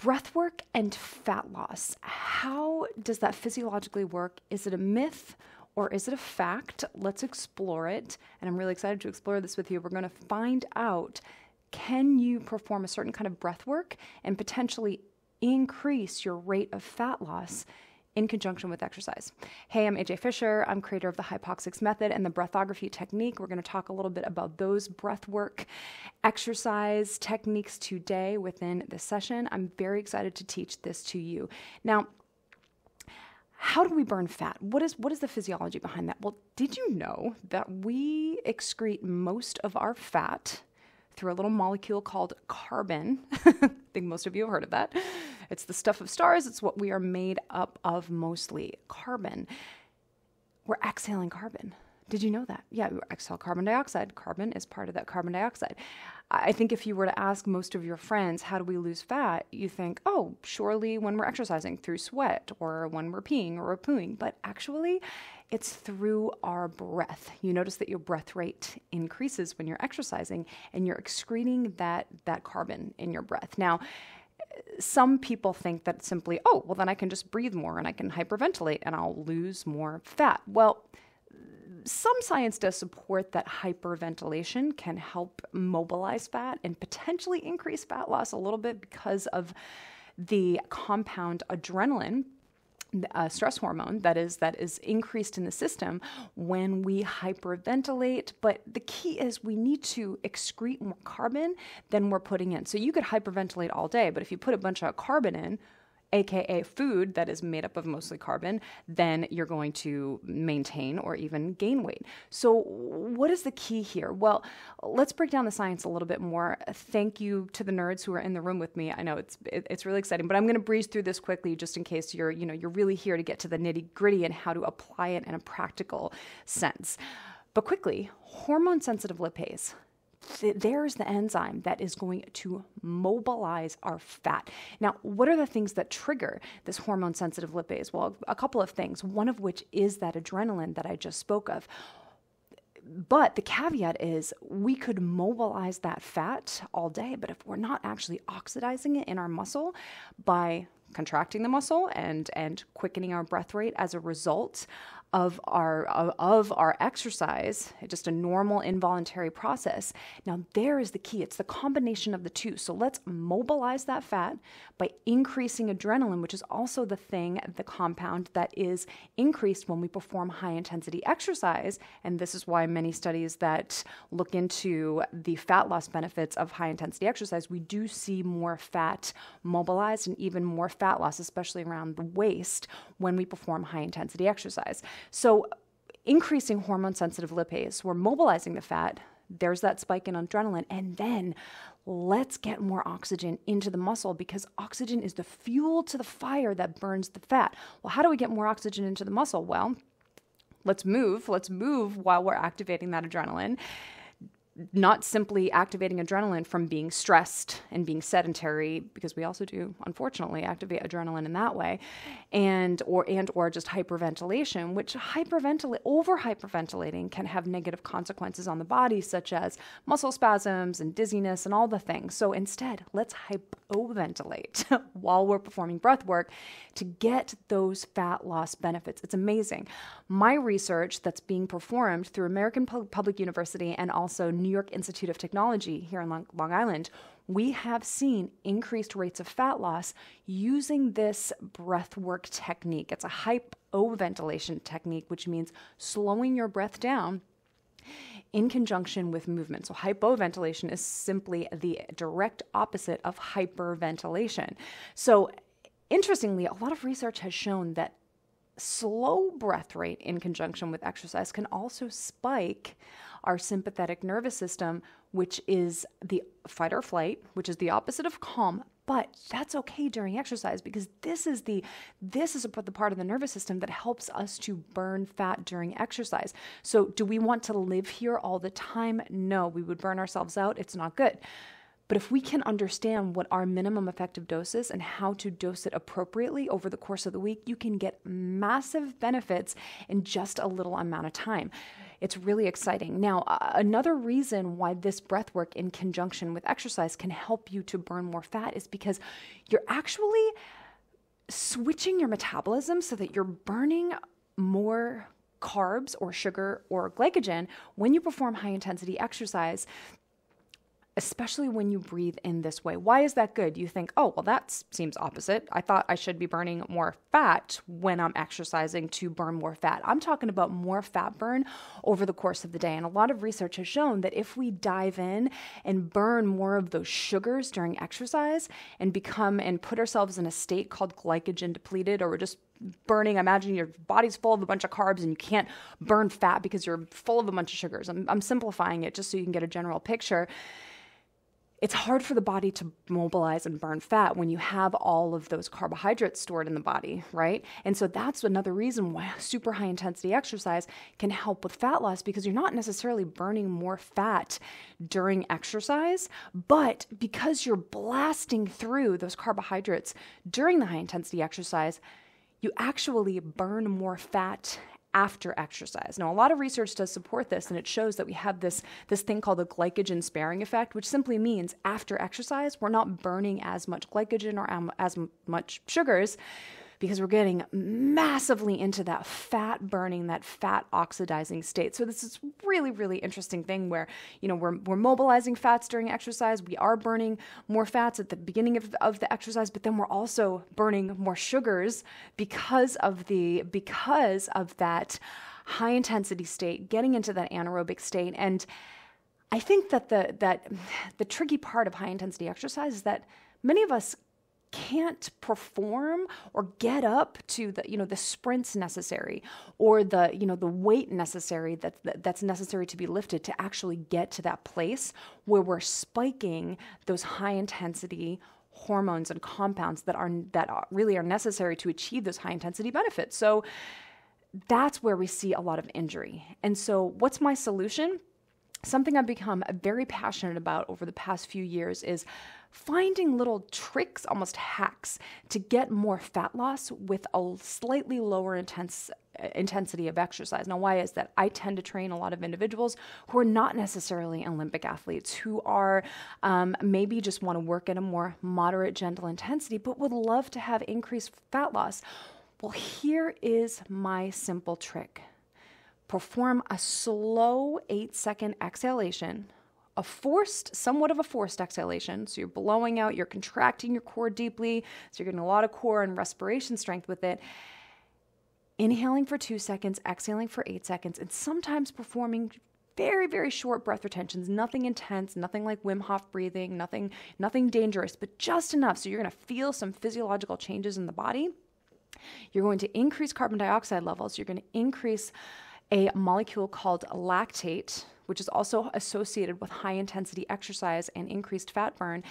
Breathwork and fat loss. How does that physiologically work? Is it a myth or is it a fact? Let's explore it. And I'm really excited to explore this with you. We're going to find out, can you perform a certain kind of breathwork and potentially increase your rate of fat loss in conjunction with exercise? Hey, I'm AJ Fisher. I'm creator of the HYPOXiX method and the breathography technique. We're going to talk a little bit about those breathwork exercise techniques today within this session. I'm very excited to teach this to you. Now, how do we burn fat? What is the physiology behind that? Well, did you know that we excrete most of our fat through a little molecule called carbon? I think most of you have heard of that. It's the stuff of stars. It's what we are made up of mostly, carbon. We're exhaling carbon. Did you know that? Yeah, we exhale carbon dioxide. Carbon is part of that carbon dioxide. I think if you were to ask most of your friends, how do we lose fat? You think, oh, surely when we're exercising through sweat or when we're peeing or we're pooing. But actually, it's through our breath. You notice that your breath rate increases when you're exercising and you're excreting that carbon in your breath. Now, some people think that simply, oh, well, then I can just breathe more and I can hyperventilate and I'll lose more fat. Well, some science does support that hyperventilation can help mobilize fat and potentially increase fat loss a little bit because of the compound adrenaline, a stress hormone that is increased in the system when we hyperventilate. But the key is we need to excrete more carbon than we're putting in. So you could hyperventilate all day, but if you put a bunch of carbon in, AKA food that is made up of mostly carbon, then you're going to maintain or even gain weight. So what is the key here? Well, let's break down the science a little bit more. Thank you to the nerds who are in the room with me. I know it's really exciting, but I'm going to breeze through this quickly just in case you're really here to get to the nitty-gritty and how to apply it in a practical sense. But quickly, hormone-sensitive lipase. There's the enzyme that is going to mobilize our fat. Now, what are the things that trigger this hormone-sensitive lipase? Well, a couple of things, one of which is that adrenaline that I just spoke of. But the caveat is we could mobilize that fat all day, but if we're not actually oxidizing it in our muscle by contracting the muscle and quickening our breath rate as a result of our exercise, just a normal involuntary process. Now there is the key. It's the combination of the two. So let's mobilize that fat by increasing adrenaline, which is also the thing, the compound that is increased when we perform high intensity exercise. And this is why many studies that look into the fat loss benefits of high intensity exercise, we do see more fat mobilized and even more fat loss, especially around the waist, when we perform high intensity exercise. So increasing hormone-sensitive lipase, we're mobilizing the fat, there's that spike in adrenaline, and then let's get more oxygen into the muscle because oxygen is the fuel to the fire that burns the fat. Well, how do we get more oxygen into the muscle? Well, let's move while we're activating that adrenaline. Not simply activating adrenaline from being stressed and being sedentary, because we also do, unfortunately, activate adrenaline in that way, and or just hyperventilation, which over hyperventilating can have negative consequences on the body, such as muscle spasms and dizziness and all the things. So instead, let's hypoventilate while we're performing breath work to get those fat loss benefits. It's amazing. My research that's being performed through American Public University and also New York Institute of Technology here in Long Island, we have seen increased rates of fat loss using this breathwork technique. It's a hypoventilation technique, which means slowing your breath down in conjunction with movement. So hypoventilation is simply the direct opposite of hyperventilation. So interestingly, a lot of research has shown that slow breath rate in conjunction with exercise can also spike our sympathetic nervous system, which is the fight or flight, which is the opposite of calm, but that's okay during exercise because this is the part of the nervous system that helps us to burn fat during exercise. So do we want to live here all the time? No, we would burn ourselves out. It's not good. But if we can understand what our minimum effective dose is and how to dose it appropriately over the course of the week, you can get massive benefits in just a little amount of time. It's really exciting. Now, another reason why this breath work in conjunction with exercise can help you to burn more fat is because you're actually switching your metabolism so that you're burning more carbs or sugar or glycogen when you perform high-intensity exercise, especially when you breathe in this way. Why is that good? You think, oh, well, that seems opposite. I thought I should be burning more fat when I'm exercising to burn more fat. I'm talking about more fat burn over the course of the day. And a lot of research has shown that if we dive in and burn more of those sugars during exercise and become and put ourselves in a state called glycogen depleted, or we're just burning, imagine your body's full of a bunch of carbs and you can't burn fat because you're full of a bunch of sugars. I'm simplifying it just so you can get a general picture. It's hard for the body to mobilize and burn fat when you have all of those carbohydrates stored in the body, right? And so that's another reason why super high intensity exercise can help with fat loss, because you're not necessarily burning more fat during exercise, but because you're blasting through those carbohydrates during the high intensity exercise, you actually burn more fat after exercise. Now, a lot of research does support this, and it shows that we have this thing called the glycogen sparing effect, which simply means after exercise, we're not burning as much glycogen or as much sugars because we're getting massively into that fat burning, that fat oxidizing state. So this is really, really interesting thing where, you know, we're mobilizing fats during exercise. We are burning more fats at the beginning of the exercise, but then we're also burning more sugars because of that high intensity state, getting into that anaerobic state. And I think that the tricky part of high intensity exercise is that many of us can't perform or get up to the, you know, the sprints necessary or the, you know, the weight necessary that's necessary to be lifted to actually get to that place where we're spiking those high intensity hormones and compounds that really are necessary to achieve those high intensity benefits. So that's where we see a lot of injury. And so what's my solution? Something I've become very passionate about over the past few years is finding little tricks, almost hacks, to get more fat loss with a slightly lower intensity of exercise. Now, why is that? I tend to train a lot of individuals who are not necessarily Olympic athletes, who are maybe just want to work at a more moderate, gentle intensity, but would love to have increased fat loss. Well, here is my simple trick. Perform a slow 8-second exhalation, somewhat of a forced exhalation. So you're blowing out, you're contracting your core deeply. So you're getting a lot of core and respiration strength with it. Inhaling for 2 seconds, exhaling for 8 seconds, and sometimes performing very, very short breath retentions, nothing intense, nothing like Wim Hof breathing, nothing dangerous, but just enough. So you're going to feel some physiological changes in the body. You're going to increase carbon dioxide levels. You're going to increase a molecule called lactate, which is also associated with high-intensity exercise and increased fat burn,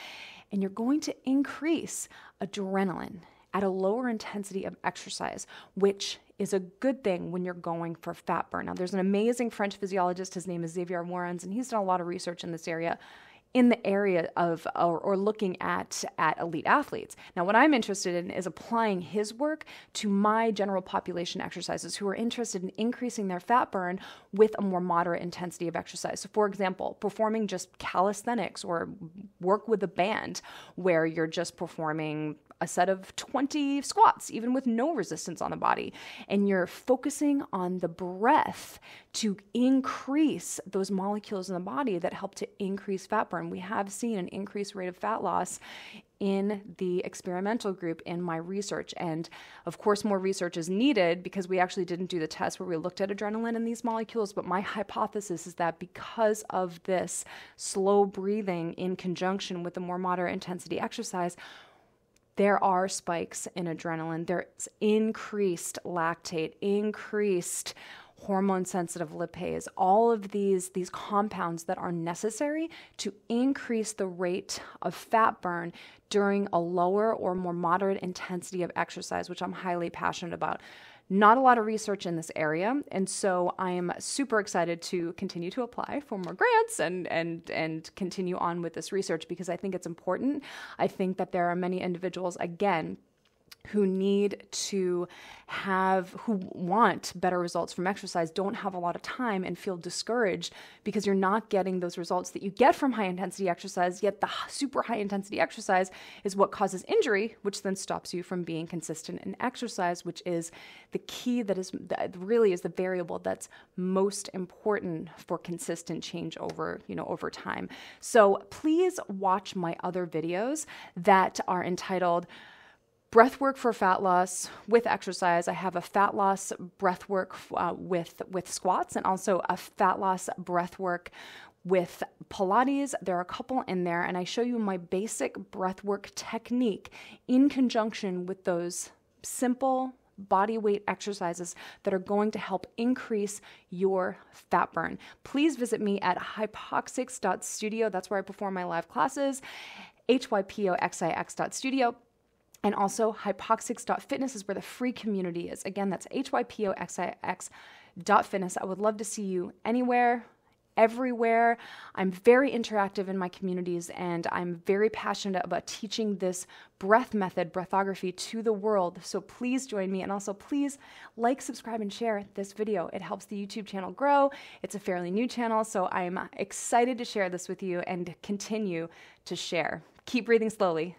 and you're going to increase adrenaline at a lower intensity of exercise, which is a good thing when you're going for fat burn. Now, there's an amazing French physiologist. His name is Xavier Morens, and he's done a lot of research in this area, in the area of or looking at elite athletes. Now, what I'm interested in is applying his work to my general population exercises who are interested in increasing their fat burn with a more moderate intensity of exercise. So, for example, performing just calisthenics or work with a band where you're just performing a set of 20 squats, even with no resistance on the body, and you're focusing on the breath to increase those molecules in the body that help to increase fat burn. We have seen an increased rate of fat loss in the experimental group in my research. And of course, more research is needed because we actually didn't do the test where we looked at adrenaline and these molecules. But my hypothesis is that because of this slow breathing in conjunction with the more moderate intensity exercise, there are spikes in adrenaline, there's increased lactate, increased hormone-sensitive lipase, all of these compounds that are necessary to increase the rate of fat burn during a lower or more moderate intensity of exercise, which I'm highly passionate about. Not a lot of research in this area, and so I am super excited to continue to apply for more grants and continue on with this research because I think it's important. I think that there are many individuals, again, who need to have, who want better results from exercise, don't have a lot of time and feel discouraged because you're not getting those results that you get from high intensity exercise, yet the super high intensity exercise is what causes injury, which then stops you from being consistent in exercise, which is the key that really is the variable that's most important for consistent change over, over time. So please watch my other videos that are entitled Breathwork for Fat Loss with Exercise. I have a fat loss breathwork with squats, and also a fat loss breathwork with Pilates. There are a couple in there, and I show you my basic breathwork technique in conjunction with those simple body weight exercises that are going to help increase your fat burn. Please visit me at hypoxix.studio. That's where I perform my live classes. HYPOXiX.studio. And also hypoxix.fitness is where the free community is. Again, that's HYPOXiX.fitness. I would love to see you anywhere, everywhere. I'm very interactive in my communities, and I'm very passionate about teaching this breath method, breathography, to the world. So please join me, and also please like, subscribe, and share this video. It helps the YouTube channel grow. It's a fairly new channel, so I'm excited to share this with you and continue to share. Keep breathing slowly.